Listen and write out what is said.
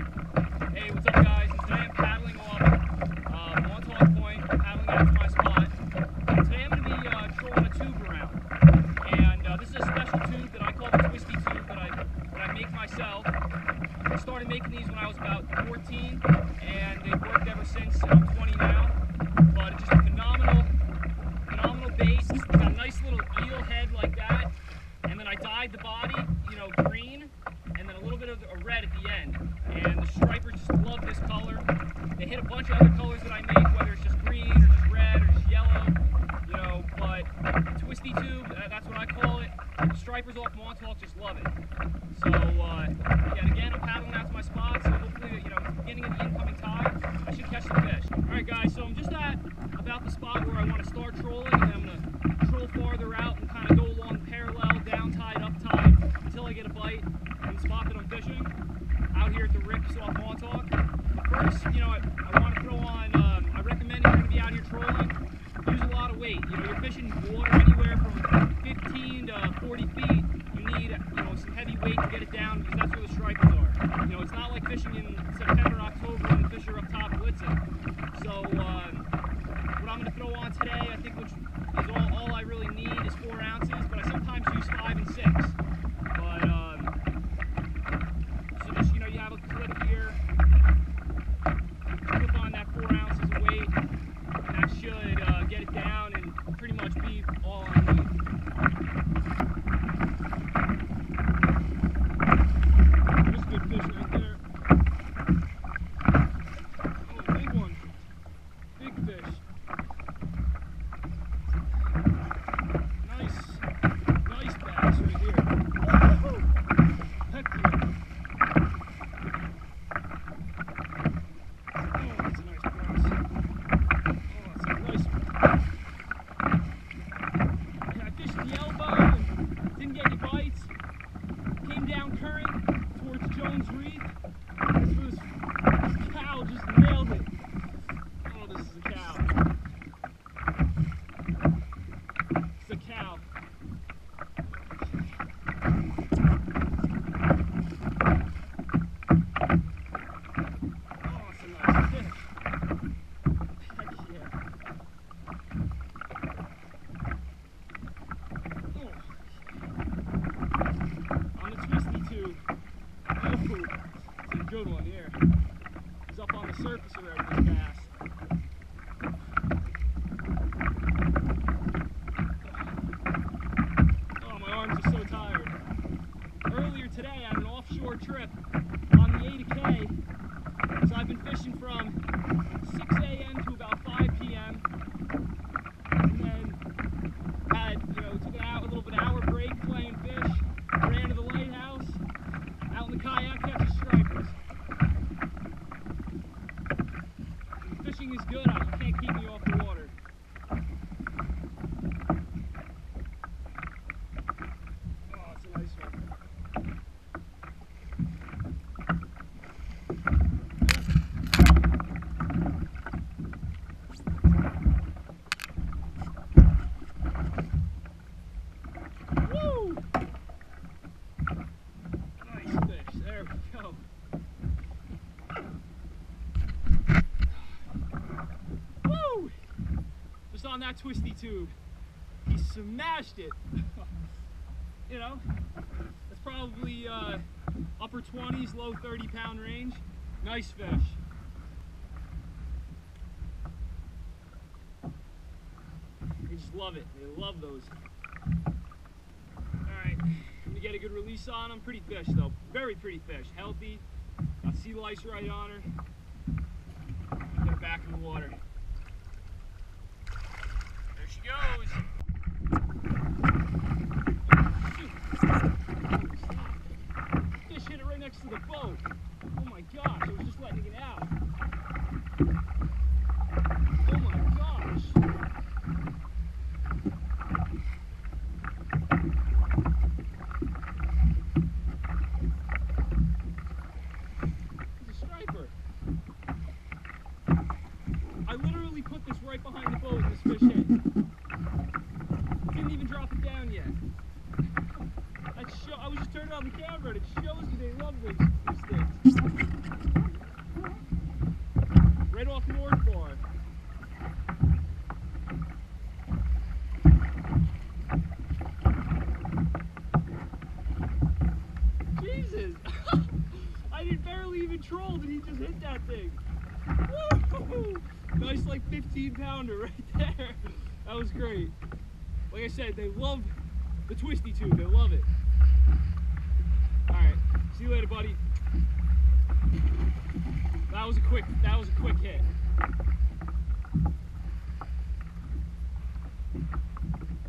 Hey, what's up guys? Today I'm paddling off Montauk Point, paddling out to my spot. Today I'm going to be trolling a tube around. And this is a special tube that I call the Twisty Tube that I make myself. I started making these when I was about 14, and they've worked ever since. I'm 20 now. But it's just a phenomenal base. It's got a nice little eel head like that. And then I dyed the body, you know, green, and then a little bit of a red at the end. And the stripers just love this color. They hit a bunch of other colors that I make, whether it's just green or just red or just yellow, you know, but Twisty Tube, that's what I call it. The stripers off Montauk just love it. So, yeah, again, I'm paddling out to my spot, so hopefully, you know, at the beginning of the incoming tide, I should catch some fish. Alright guys, so I'm just at about the spot where I want to start trolling, and I'm going to troll farther out and kind of go along parallel, down tide, up tide, until I get a bite in the spot that I'm fishing. Out here at the rips off Montauk. But first, you know, I want to throw on, I recommend if you're going to be out here trolling, use a lot of weight. You know, you're fishing water anywhere from 15 to 40 feet. You need, you know, some heavy weight to get it down because that's where the stripers are. You know, it's not like fishing in September, October when the fish are up top blitzing. So, what I'm going to throw on today, I think, which is all I really need is 4 ounces, but I sometimes use 5 and 6. But, good one here. He's up on the surface already fast. Oh, my arms are so tired. Earlier today, I had an offshore trip on the A to K. So I've been fishing from 6 a.m. to about 5 p.m. And then had, you know, took a little bit hour break playing fish, ran to the lighthouse, out in the kayak catching stripers. Fishing is good, you can't keep me off the water. Oh, it's a nice one. Woo! Nice fish, there we go. On that Twisty Tube. He smashed it. You know, that's probably upper 20s, low 30-pound range. Nice fish. They just love it. They love those. Alright, I'm gonna get a good release on them. Pretty fish though. Very pretty fish. Healthy. Got sea lice right on her. Get her back in the water. She goes. Fish hit it right next to the boat. Oh my gosh, I was just letting it out. Oh my gosh. It's a striper. I literally put this right behind the boat and this fish hit. I was just turning on the camera and it shows you they love these things. control that he just hit that thing. Woo! Nice, like 15-pounder right there. That was great. Like I said, they love the Twisty Tube. They love it. All right. See you later, buddy. That was a quick hit.